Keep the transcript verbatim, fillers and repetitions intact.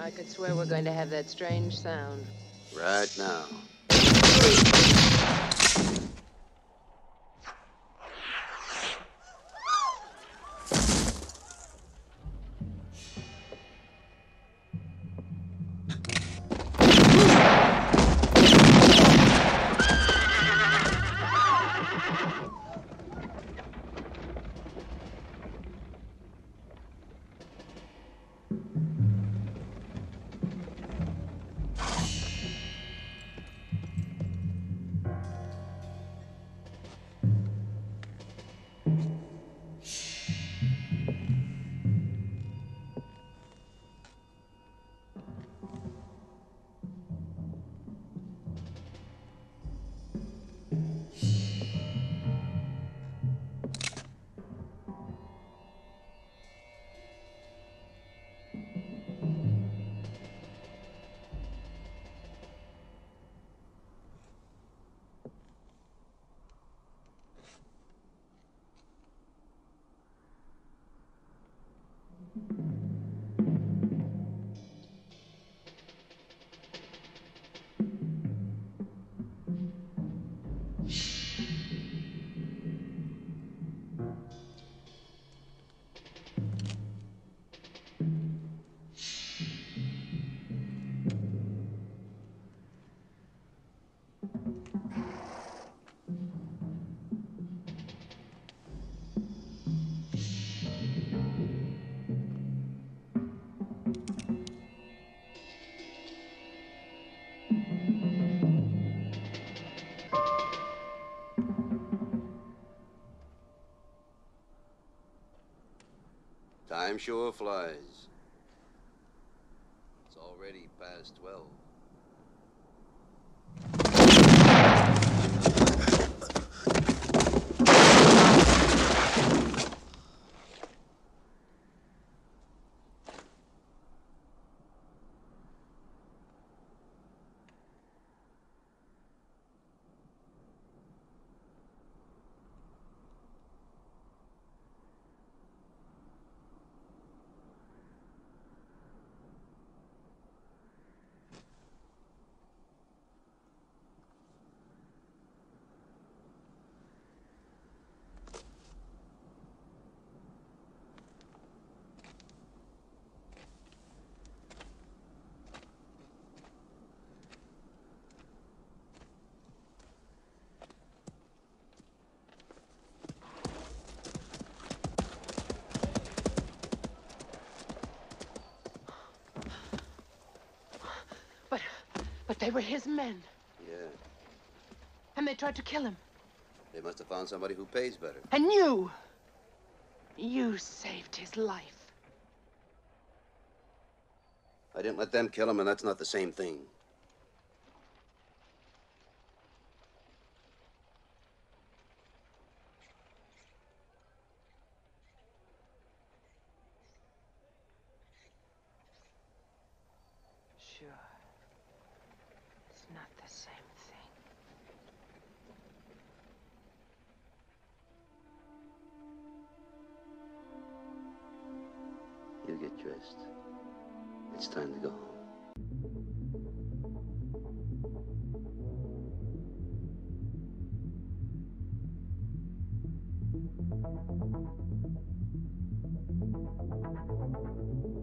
I could swear we're going to have that strange sound. Right now. Time sure flies. It's already past twelve. But they were his men. Yeah. And they tried to kill him. They must have found somebody who pays better. And you! You saved his life. I didn't let them kill him, and that's not the same thing. Sure. Not the same thing. You get dressed. It's time to go home.